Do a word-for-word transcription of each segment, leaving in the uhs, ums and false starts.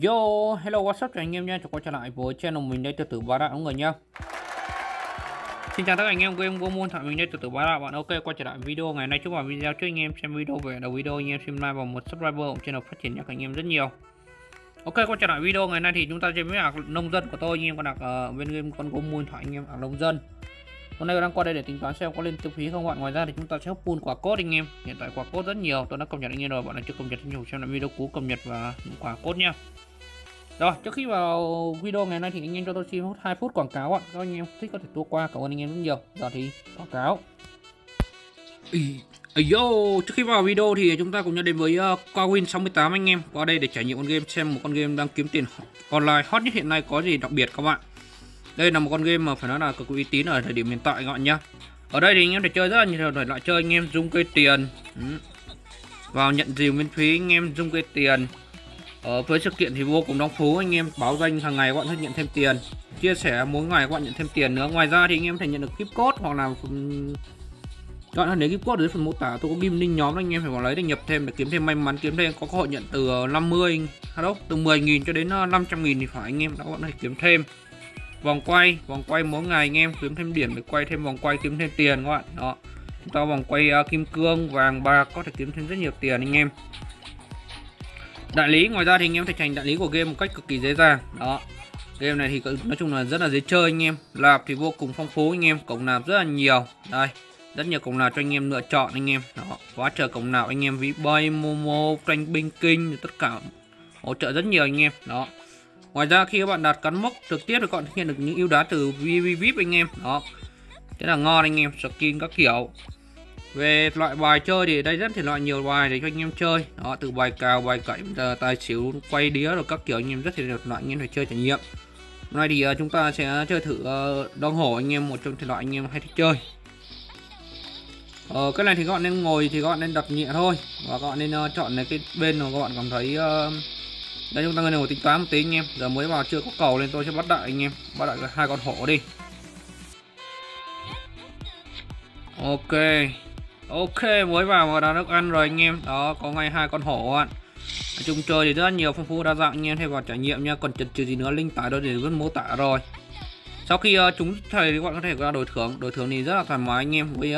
Yo, hello, what's up cho anh em nha, chào quay trở lại với channel mình đây, Từ Từ Bá Đạo mọi người nha. Xin chào tất cả anh em, của em Gomu thoại mình đây, Từ Từ Bá Đạo bạn. Ok, quay trở lại video ngày nay, chúc vào video cho anh em xem video về đầu video anh em xem like và một subscriber ủng channel phát triển cho anh em rất nhiều. Ok, quay trở lại video ngày nay thì chúng ta chơi với ạc nông dân của tôi, anh em còn đặt uh, bên game con Gomu thoại anh em ạc nông dân. Hôm nay tôi đang qua đây để tính toán xem có lên tiêu phí không bạn. Ngoài ra thì chúng ta sẽ hấp pull quả cốt anh em. Hiện tại quả cốt rất nhiều, tôi đã cập nhật anh em rồi, bạn nào chưa cập nhật thì nhủ xem lại video cũ cập nhật và những quả cốt nha. Rồi, trước khi vào video ngày nay thì anh em cho tôi xin hút hai phút quảng cáo bạn. Các anh em thích có thể tua qua, cảm ơn anh em rất nhiều. Giờ thì quảng cáo. Yo, trước khi vào video thì chúng ta cùng nhau đến với uh, Kwin sáu tám anh em. Qua đây để trải nghiệm con game, xem một con game đang kiếm tiền online hot nhất hiện nay có gì đặc biệt các bạn. Đây là một con game mà phải nói là cực uy tín ở thời điểm hiện tại các bạn nhá. Ở đây thì anh em để chơi rất là nhiều loại chơi, anh em dùng cây tiền. Vào nhận rìu miễn phí, anh em dùng cây tiền. Ở với sự kiện thì vô cùng phong phú, anh em báo danh hàng ngày các bạn sẽ nhận thêm tiền. Chia sẻ mỗi ngày các bạn nhận thêm tiền nữa. Ngoài ra thì anh em thể nhận được gift code hoặc là các bạn lấy gift code dưới phần mô tả tôi có ghim link nhóm đó, anh em phải vào lấy để nhập thêm để kiếm thêm may mắn, kiếm thêm có cơ hội nhận từ năm mươi, từ mười nghìn cho đến năm trăm nghìn thì phải anh em đã có thể kiếm thêm. Vòng quay, vòng quay mỗi ngày anh em kiếm thêm điểm để quay thêm vòng quay kiếm thêm tiền các bạn. Đó. Chúng ta vòng quay uh, kim cương, vàng bạc có thể kiếm thêm rất nhiều tiền anh em. Đại lý, ngoài ra thì anh em thể thành đại lý của game một cách cực kỳ dễ dàng. Đó. Game này thì nói chung là rất là dễ chơi anh em. Lạp thì vô cùng phong phú anh em, cổng lạp rất là nhiều. Đây, rất nhiều cổng lạp cho anh em lựa chọn anh em. Đó, quá trời cổng lạp anh em, ví bay, momo, tranh binh kinh, tất cả hỗ trợ rất nhiều anh em. Đó. Ngoài ra khi các bạn đặt cắn mốc trực tiếp thì các bạn nhận được những ưu đãi từ vê i pê anh em. Đó. Thế là ngon anh em, skin các kiểu. Về loại bài chơi thì đây rất thì loại nhiều bài để cho anh em chơi. Đó, từ bài cào, bài cậy, tài xỉu, quay đĩa rồi các kiểu anh em rất thì được loại anh em phải chơi trải nghiệm. Hôm nay thì chúng ta sẽ chơi thử đồng hồ anh em, một trong thể loại anh em hay thích chơi. Ờ, cái này thì các bạn nên ngồi thì các bạn nên đặt nhẹ thôi và các bạn nên chọn cái bên mà các bạn cảm thấy. Đây chúng ta ngồi tính toán một tí anh em. Giờ mới vào chưa có cầu nên tôi sẽ bắt đại anh em. Bắt đại hai con hổ đi. Ok. Ok, mới vào mà đã được ăn rồi anh em. Đó, có ngay hai con hổ bạn. Nói chung chơi thì rất nhiều phong phú đa dạng anh em, thêm vào trải nghiệm nha. Còn chần chừ gì nữa, link tải đó để vẫn mô tả rồi. Sau khi uh, chúng thầy thì các bạn có thể ra đổi thưởng. Đổi thưởng thì rất là thoải mái anh em. Với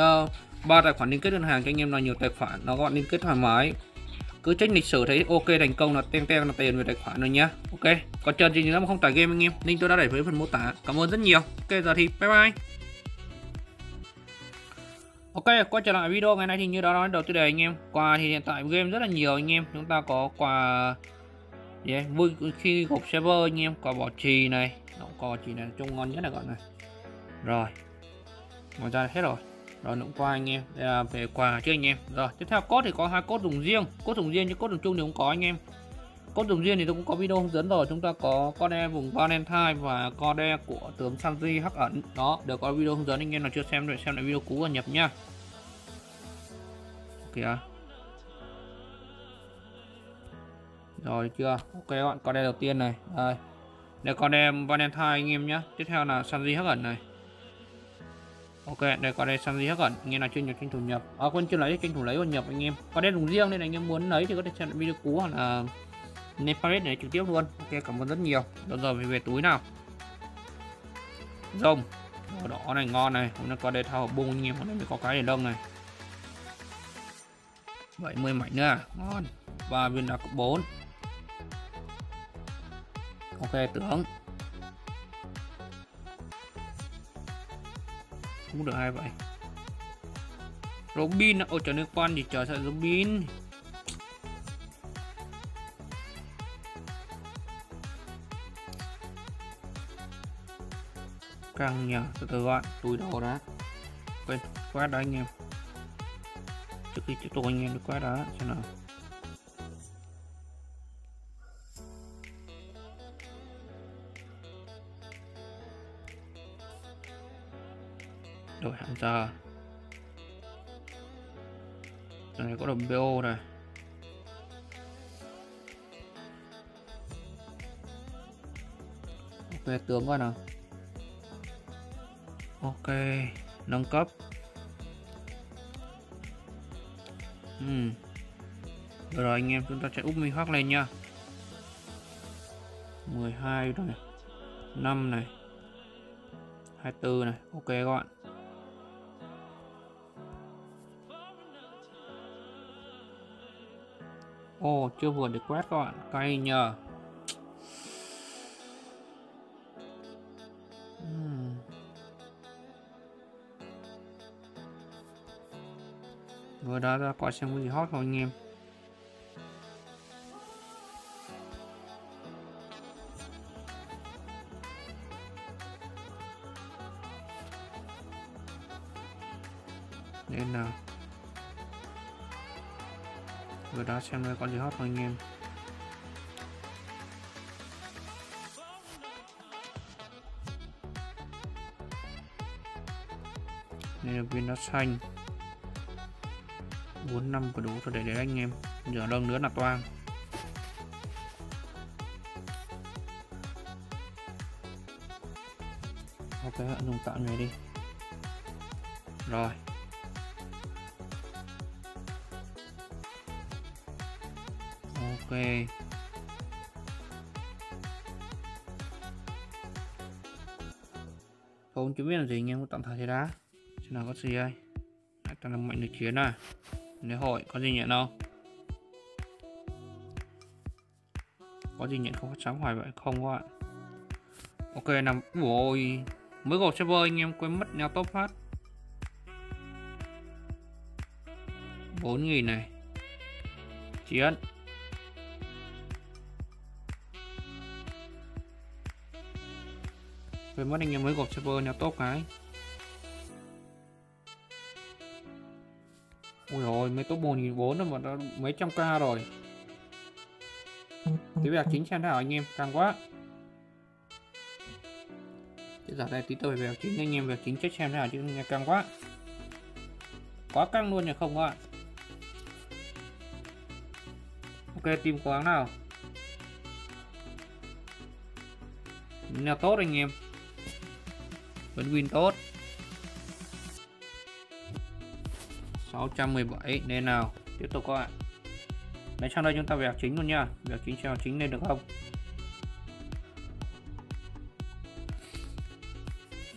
ba uh, tài khoản liên kết ngân hàng cho anh em là nhiều tài khoản. Nó các bạn liên kết thoải mái. Cứ check lịch sử thấy ok thành công là tem tem là tiền về tài khoản rồi nhá. Ok, còn chân gì nữa mà không tải game anh em, link tôi đã để với phần mô tả. Cảm ơn rất nhiều. Ok, giờ thì bye bye. Ok, quay trở lại video ngày nay thì như đã nói đầu tư đề anh em, quà thì hiện tại game rất là nhiều anh em. Chúng ta có quà yeah, vui khi gộp server anh em, quà bỏ trì này, nó có chỉ là trông ngon nhất là gọi này. Rồi, ngoài ra hết rồi. Rồi cũng qua anh em, đây là về quà chứ anh em. Rồi tiếp theo cốt thì có hai cốt dùng riêng, cốt dùng riêng chứ cốt dùng chung thì không có anh em. Cốt dùng riêng thì tôi cũng có video hướng dẫn rồi. Chúng ta có con đe vùng Valentine và con đe của tướng Sanji hắc ẩn. Đó đều có video hướng dẫn anh em nào chưa xem rồi xem lại video cũ và nhập nhá. Ok. Rồi chưa? Ok các bạn, con đe đầu tiên này. Đây. Đây con đe Valentine anh em nhá. Tiếp theo là Sanji hắc ẩn này. Ok, đây có đây sang gì hết ẩn, nghe là chưa nhập tranh thủ nhập. À quên chưa lấy tranh thủ lấy và nhập anh em. Có đây dùng riêng nên là anh em muốn lấy thì có thể xem video cũ hoặc là Nepal để trực tiếp luôn. Ok, cảm ơn rất nhiều. Rồi giờ về về túi nào. Rồng, màu đỏ này ngon này, nó có đây thao bung anh em, hôm nay có cái để đông này. bảy mươi mảnh nữa, ngon. Và viên đá cấp bốn. Ok, tướng. Cũng được hai vậy. Robin ôi trời nước quan thì trời sợ Robin. Càng nhờ từ từ bạn túi đồ đã quên quét đó anh em. Trước khi tiếp tục anh em đi quét đó xem nào. Đổi hẳn giờ. Đây này có đồng bê ô này. Ok tướng coi nào. Ok nâng cấp. Ừ. Rồi anh em chúng ta sẽ úp mình hoác lên nha. mười hai này, năm này, hai mươi tư này. Ok các bạn. Ồ, oh, chưa vượt được quét các bạn. Cay nhờ. uhm. Vừa đã ra coi xem cái gì hot không anh em. Nên nào, vừa đã xem đây có gì hot không anh em. Nên là viên đá xanh bốn năm có đủ cho để đấy anh em. Giờ đông nữa là toang. Ok, hãy dùng tạm này đi. Rồi ok, không chưa biết là gì anh em, có tạm thời thế đá xem nào có gì đây. Lại toàn là mạnh được chiến à, lễ hội có gì nhận không, có gì nhận không, sáng hoài vậy không các bạn. Ok nằm buổi mới gộp server anh em quên mất neo top phát bốn nghìn này chiến. Với mất anh em mới gộp server neo top cái. Ôi rồi mới top một nghìn bốn trăm rồi mà đã mấy trăm k rồi. Thế bây giờ chính xem thảo anh em, càng quá. Thế giờ đây tí tôi về chính anh em về chính chết xem thảo chứ nghe càng quá. Quá căng luôn nhỉ không các bạn. Ok tìm quán nào. Neo tốt anh em. Vẫn win tốt. Sáu trăm mười bảy nên nào, tiếp tục các bạn. Đấy sau đây chúng ta về học chính luôn nha. Về học chính, học chính lên được không?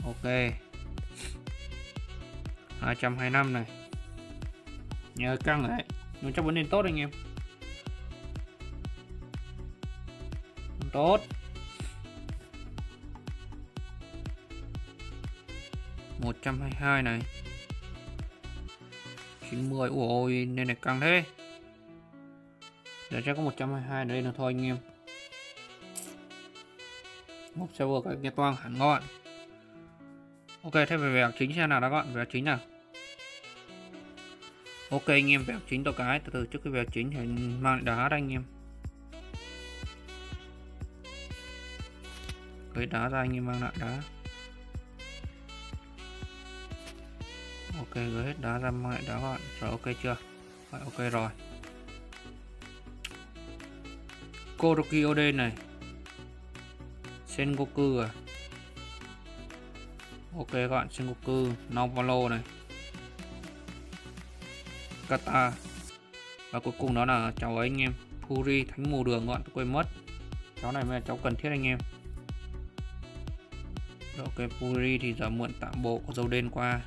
Ok hai trăm hai mươi lăm này. Nhờ căng rồi đấy. Nó chắc vẫn nên tốt anh em. Tốt một trăm hai mươi hai này, chín mươi. Ôi nên này căng thế. Để chắc có một trăm hai mươi hai đây là thôi anh em. Một server các nghe toang hẳn ngọn. Ok thế về vẹo chính xem nào đó các bạn, vẹo chính nào. Ok anh em vẹo chính tôi cái từ từ trước khi vẹo chính thì mang lại đá đây anh em. Cái đá ra anh em mang lại đá. Ok gửi hết đá ra mang lại đá các bạn. Rồi ok chưa? Rồi, ok rồi. Koroki Oden này. Sengoku à. Ok các bạn, Sengoku, Novalo này. Kata. Và cuối cùng đó là cháu ấy anh em, Fury Thánh Mù Đường các bạn, tôi quên mất. Cháu này mới là cháu cần thiết anh em. Rồi ok Fury thì giờ mượn tạm bộ của dâu đen qua.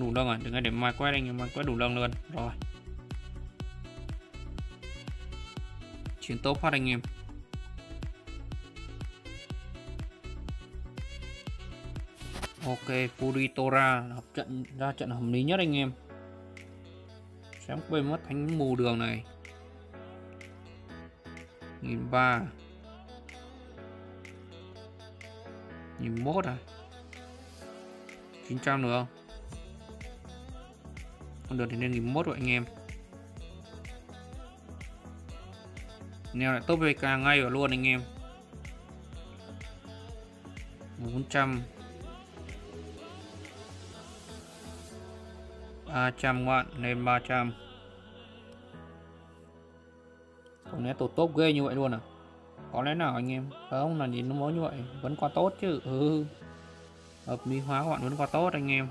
Đủ đông à, đừng nghe để mai quét anh em, mai quét đủ đông luôn. Rồi chiến tốt phát anh em. Ok Furitora hợp trận ra trận hợp lý nhất anh em. Xem quên mất Thánh Mù Đường này nghìn ba nghìn mốt à, chín trăm được không? Con đường thì lên một nghìn một trăm rồi anh em. Neo lại top vê ca ngay vào luôn anh em. Bốn trăm ba trăm bạn lên ba trăm. Không lẽ tổ top ghê như vậy luôn à? Có lẽ nào anh em? Không là nhìn nó mới như vậy. Vẫn qua tốt chứ. Ừ. Hợp lý hóa các bạn, vẫn qua tốt anh em.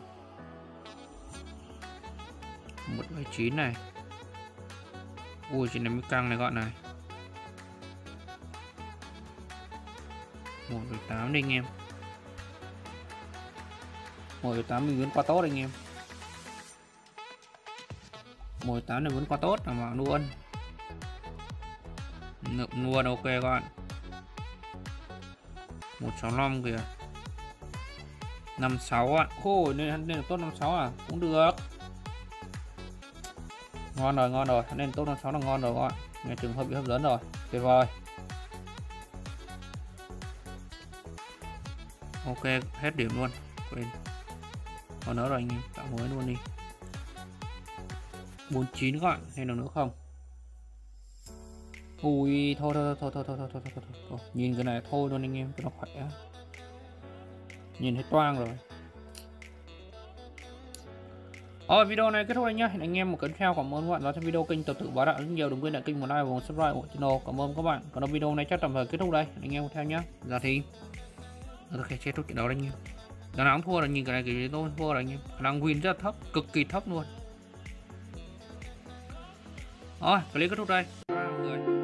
một bảy chín này. Ui, chị này mới căng này gọn này. một phẩy tám đi anh em. một phẩy tám mình vẫn qua tốt anh em. một phẩy tám này vẫn qua tốt là mà luôn. Nộp luôn, ok các bạn. một sáu năm kìa. năm sáu ạ. Ôi nên nên là tốt năm sáu à, cũng được. Ngon rồi, ngon rồi, nên tốt năm sáu là ngon rồi các bạn. Nghe trường hợp bị hấp dẫn rồi, tuyệt vời. Ok, hết điểm luôn. Quên. Còn nữa rồi anh em, tạo mới luôn đi. bốn chín các bạn, hay nào nữa không? Ui, thôi thôi thôi thôi thôi thôi thôi thôi thôi. Nhìn cái này thôi luôn anh em, cho nó khỏe. Nhìn hết toang rồi. Rồi, video này kết thúc anh nhá. Hẹn anh em một clip theo. Cảm ơn các bạn đã xem video kênh Tập Tự Bá Đạo rất nhiều. Đừng quên đăng kênh, một like và một subscribe ủng hộ channel. Cảm ơn các bạn. Còn video này chắc tạm thời kết thúc đây. Anh em theo nhá. Giờ thì ok, kết thúc trận đấu đấy anh em. Đà Nẵng thua là nhìn cái này kiểu tôi thua rồi anh em. Khả năng win rất là thấp, cực kỳ thấp luôn. Rồi, clip kết thúc đây.